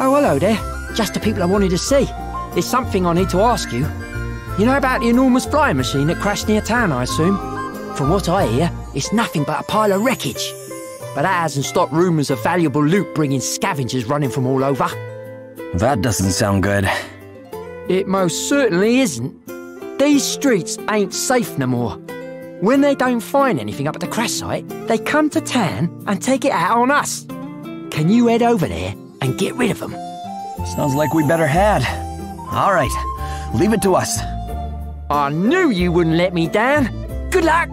Oh, hello there. Just the people I wanted to see. There's something I need to ask you. You know about the enormous flying machine that crashed near town, I assume? From what I hear, it's nothing but a pile of wreckage. But that hasn't stopped rumours of valuable loot bringing scavengers running from all over. That doesn't sound good. It most certainly isn't. These streets ain't safe no more. When they don't find anything up at the crash site, they come to town and take it out on us. Can you head over there and get rid of them? Sounds like we better had. All right, leave it to us. I knew you wouldn't let me down. Good luck.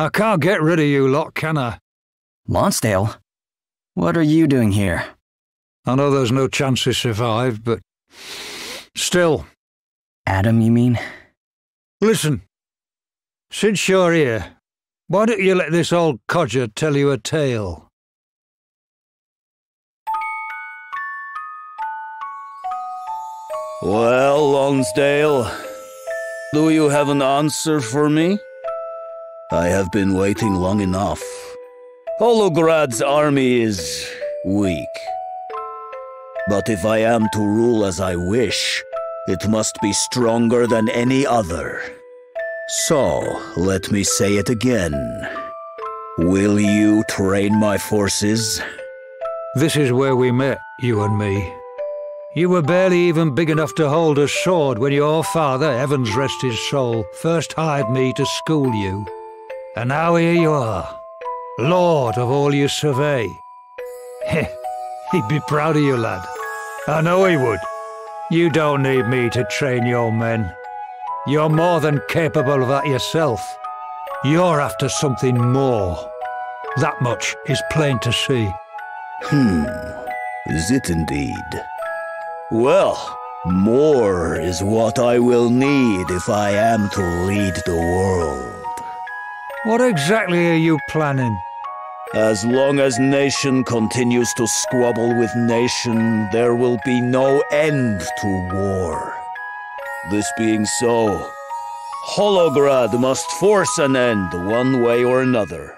I can't get rid of you lot, can I? Lonsdale? What are you doing here? I know there's no chance he survived, but still. Adam, you mean? Listen, since you're here, why don't you let this old codger tell you a tale? Well, Lonsdale, do you have an answer for me? I have been waiting long enough. Holograd's army is weak. But if I am to rule as I wish, it must be stronger than any other. So, let me say it again. Will you train my forces? This is where we met, you and me. You were barely even big enough to hold a sword when your father, heavens rest his soul, first hired me to school you. And now here you are, lord of all you survey. He'd be proud of you, lad. I know he would. You don't need me to train your men. You're more than capable of that yourself. You're after something more. That much is plain to see. Is it indeed? Well, more is what I will need if I am to lead the world. What exactly are you planning? As long as nation continues to squabble with nation, there will be no end to war. This being so, Holograd must force an end one way or another.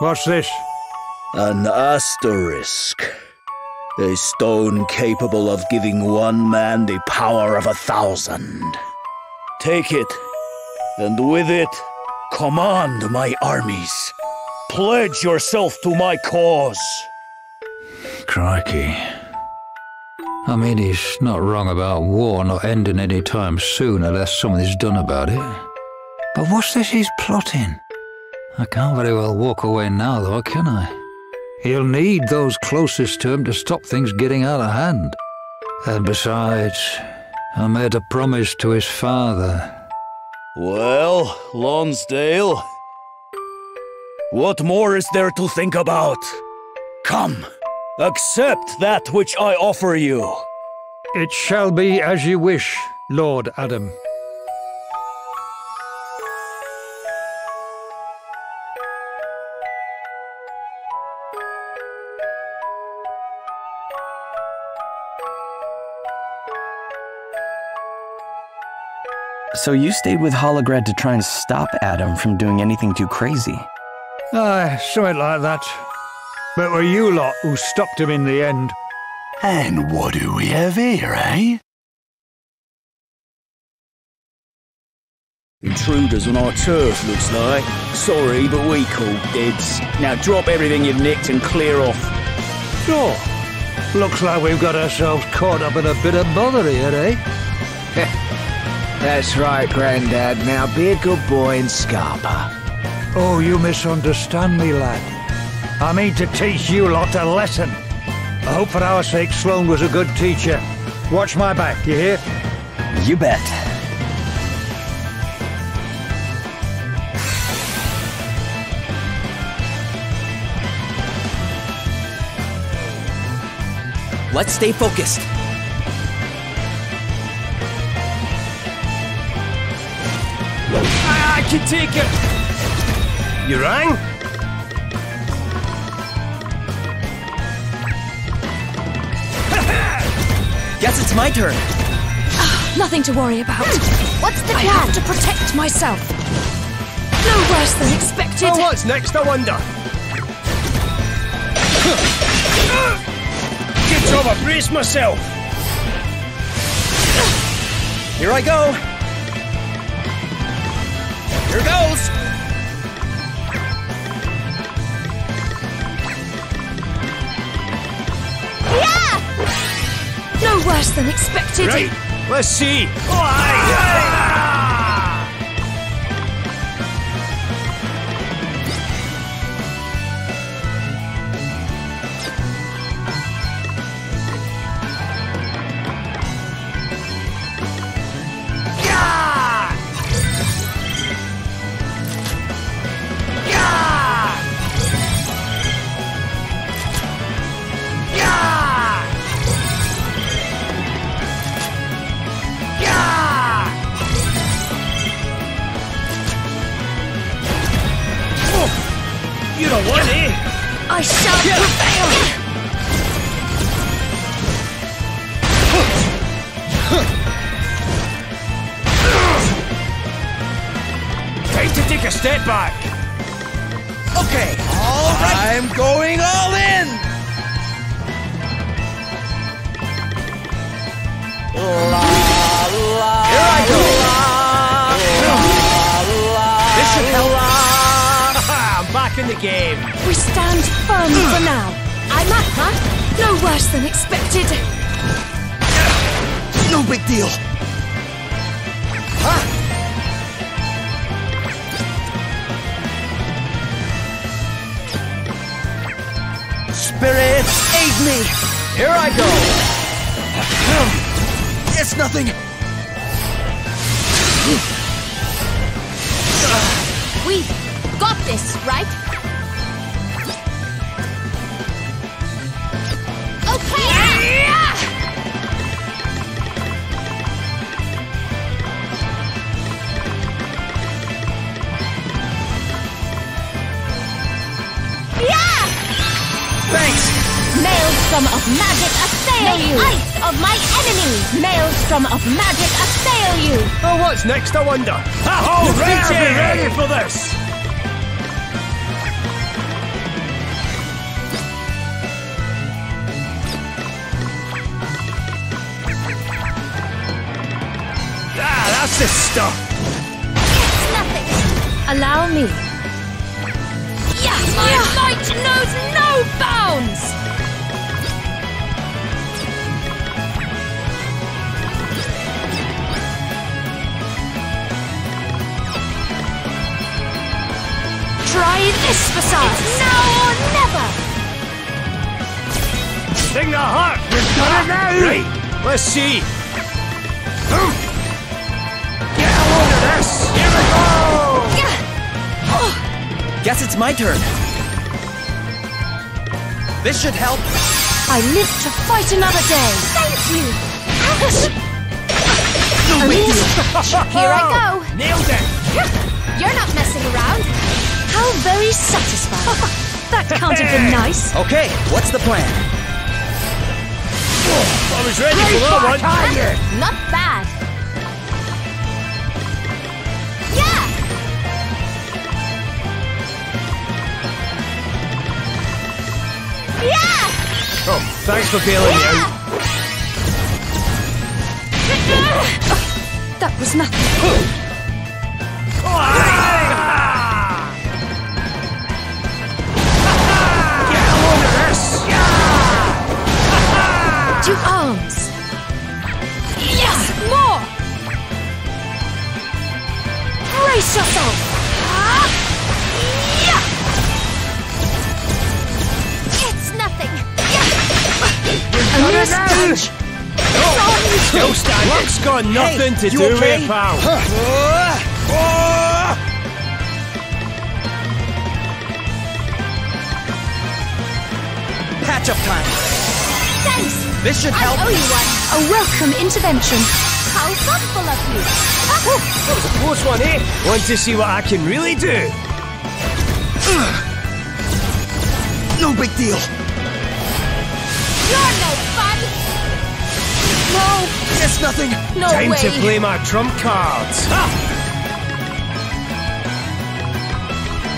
What's this? An asterisk. A stone capable of giving one man the power of 1,000. Take it. And with it, command my armies. Pledge yourself to my cause. Crikey. I mean, he's not wrong about war not ending any time soon unless something's done about it. But what's this he's plotting? I can't very well walk away now, though, can I? He'll need those closest to him to stop things getting out of hand. And besides, I made a promise to his father. Well, Lonsdale, what more is there to think about? Come, accept that which I offer you. It shall be as you wish, Lord Adam. So you stayed with Holograd to try and stop Adam from doing anything too crazy? Aye, something like that. But it were you lot who stopped him in the end. And what do we have here, eh? Intruders on our turf, looks like. Sorry, but we called dibs. Now drop everything you've nicked and clear off. Sure. Looks like we've got ourselves caught up in a bit of bother here, eh? Heh. That's right, Grandad. Now be a good boy and scarper. Oh, you misunderstand me, lad. I mean to teach you lot a lesson. I hope for our sake Sloane was a good teacher. Watch my back, you hear? You bet. Let's stay focused. I can take it! You rang? Guess it's my turn. Nothing to worry about. What's the plan? I have to protect myself. No worse than expected. Oh, what's next, I wonder? Good job, I braced myself. Here I go. Here goes! Yeah! No worse than expected! Right, let's see! I shall prevail! Time to take a step back! Okay, all right! I'm going all in! La, la, here I go! La, this should help! Back in the game. We stand firm for now. I'm up, huh? No worse than expected. No big deal. Huh? Spirits, aid me. Here I go. It's nothing. We. Got this, right? Okay! Yeah! Yeah! Thanks! Maelstrom of magic assail you! May ice of my enemies! Maelstrom of magic assail you! Oh, what's next, I wonder? Oh, Richie, ready for this! This stuff. It's nothing. Allow me. Yeah, my might knows no bounds. This facade, now or never! Sing the heart! We've done it now! Right. Let's see! Get a load of this! Here we go! Yeah. Oh. Guess it's my turn. This should help. I live to fight another day! Thank you! Here I go! Nailed it! You're not messing around! How very satisfying! That counted for nice! Okay, what's the plan? I was ready for that one! Not bad! Yeah! Yeah! Oh, thanks for bailing me out! That was nothing! Get a load of this! Yeah! To arms! Yes! More! Brace yourself! Yeah! It's nothing! Yeah! A nice punch! Still standing. Luck's got nothing to do with power. Patch up time. Thanks. This should help. I owe you one. A welcome intervention. How thoughtful of you. That was a close one, eh? Want to see what I can really do? No big deal. You're no fun. No! It's nothing! No way! Time to play my trump cards! Ha!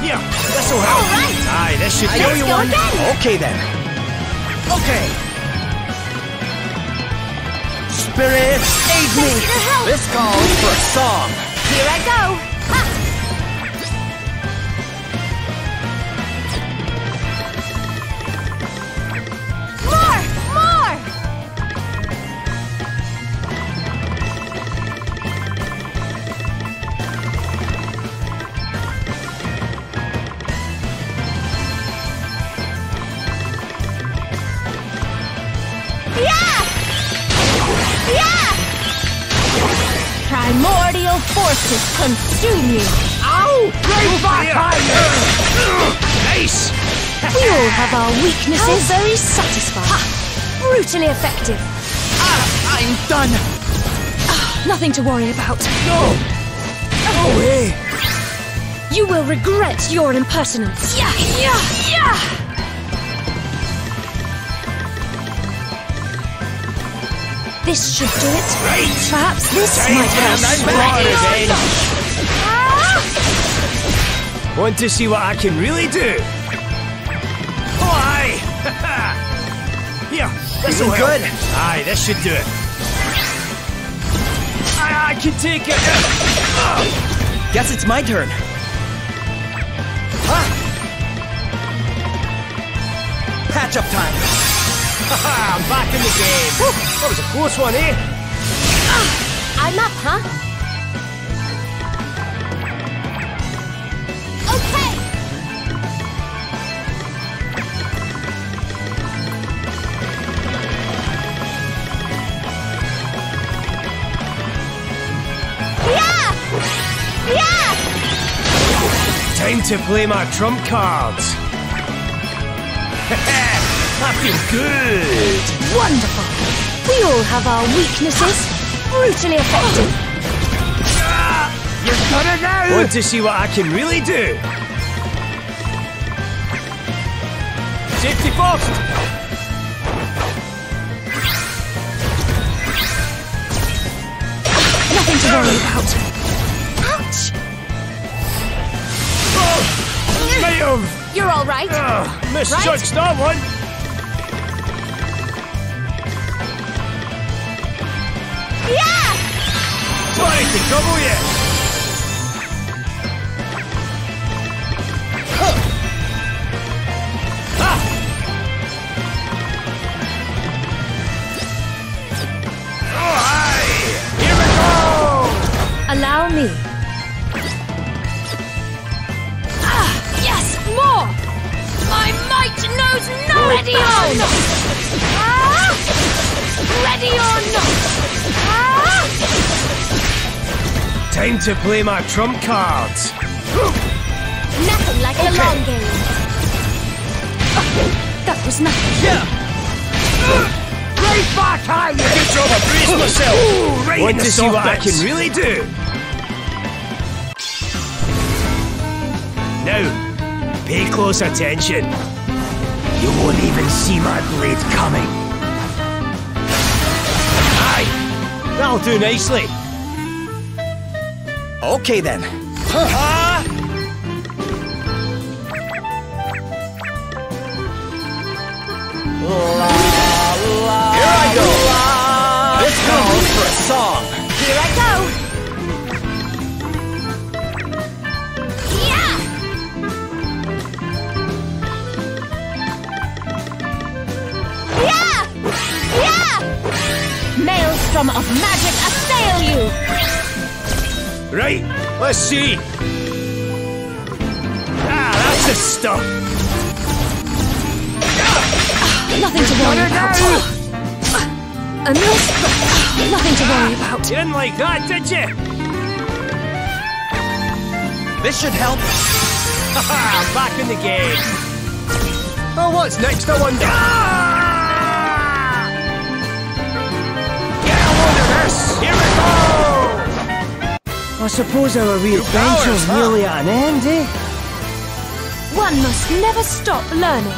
Yeah, this'll help! Alright! Aye, this should do you one! Okay then! Okay! Spirits, aid me! This calls for a song! Here I go! Ha! Primordial forces consume you! Ow! Great fire! Nice! We all have our weaknesses. How very satisfying. Ha. Brutally effective. I'm done. Nothing to worry about. No! No way! You will regret your impertinence. Yeah! Yeah! Yeah! This should do it. Right. Perhaps this might help. Want to see what I can really do? Oh, aye! Yeah, this is good. Aye, this should do it. I can take it. Guess it's my turn. Huh? Patch up time. I'm back in the game! Woo, that was a close one, eh? I'm up, huh? Okay! Yeah! Yeah! Time to play my trump cards! I feel good! Wonderful! We all have our weaknesses. Brutally effective. You've got it now! Want to see what I can really do? Safety first! Nothing to worry about. Ouch! Oh, damn. You're all right. Misjudged that one. Sorry to trouble you! Huh. Ha. Oh, hi! Here we go! Allow me. Ah, yes! More! goes no! Ready or not! Ready or not! Time to play my trump cards! Nothing like a long game! That was nothing! Yeah! Right back at you! Good job, I braced myself! Ooh, right want to see what I can really do! Now, pay close attention. You won't even see my blade coming. Aye, that'll do nicely. Okay then. Ha! Song. Here I go! Yeah! Yeah! Yeah! Maelstrom of magic assail you! Right, let's see! Ah, that's the stuff! Nothing to worry about! A maelstrom! Nothing to worry about. You didn't like that, did you? This should help. Haha, back in the game. Oh, what's next, I wonder? Ah! Get a load of this! Here we go! I suppose our adventure's nearly at an end, eh? One must never stop learning.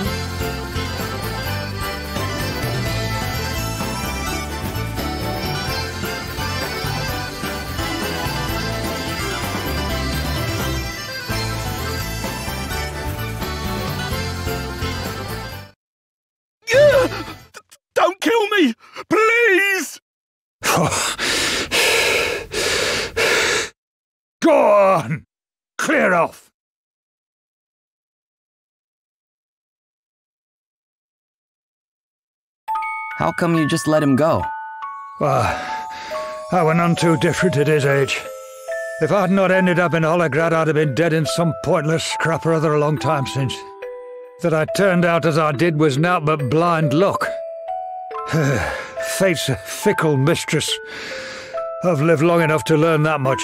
Clear off! How come you just let him go? I were none too different at his age. If I'd not ended up in Holograd, I'd have been dead in some pointless scrap or other a long time since. That I turned out as I did was naught but blind luck. Fate's a fickle mistress. I've lived long enough to learn that much.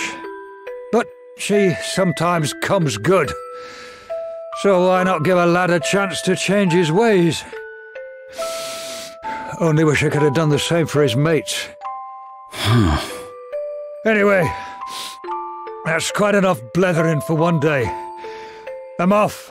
But she sometimes comes good. So why not give a lad a chance to change his ways? Only wish I could have done the same for his mates. Anyway, that's quite enough blethering for one day. I'm off.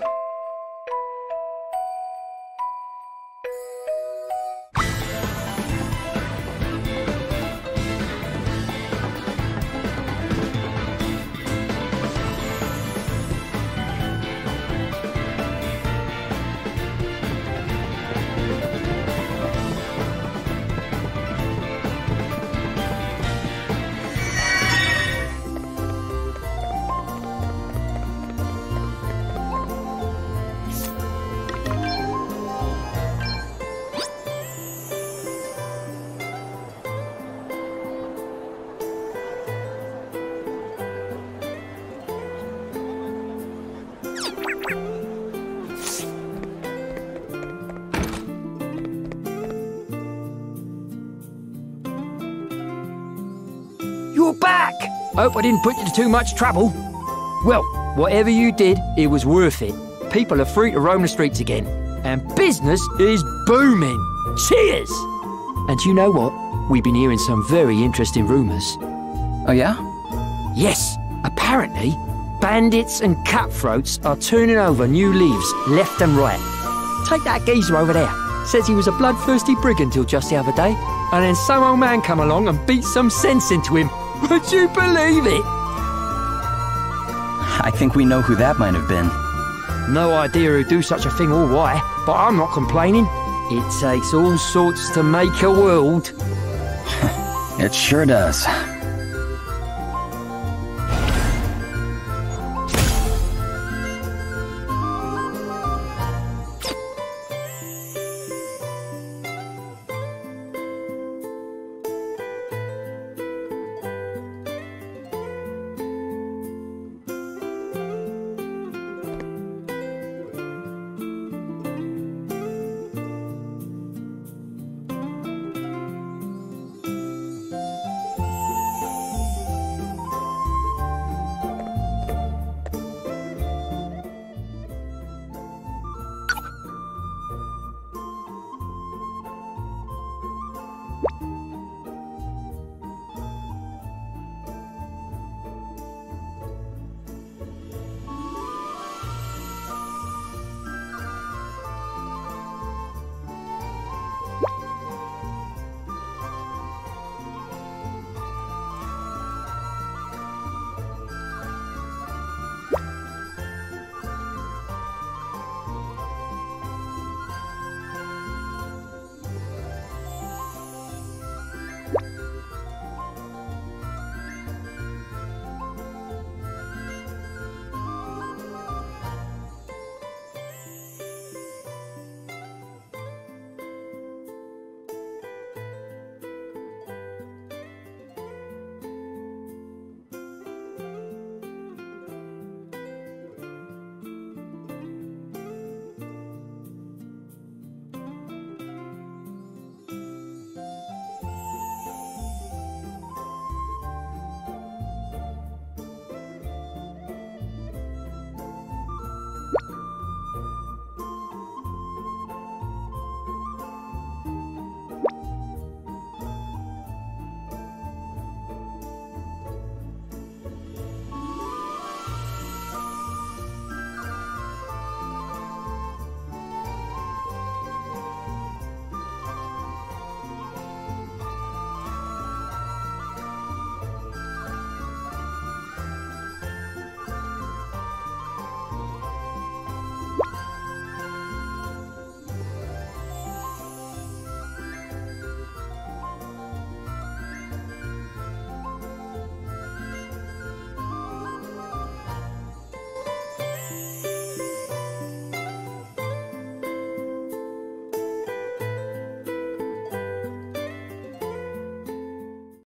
Back! Hope I didn't put you to too much trouble. Well, whatever you did, it was worth it. People are free to roam the streets again. And business is booming. Cheers! And you know what? We've been hearing some very interesting rumours. Oh yeah? Yes. Apparently, bandits and cutthroats are turning over new leaves left and right. Take that geezer over there. Says he was a bloodthirsty brigand till just the other day. And then some old man come along and beat some sense into him. Would you believe it? I think we know who that might have been. No idea who'd do such a thing or why, but I'm not complaining. It takes all sorts to make a world. It sure does.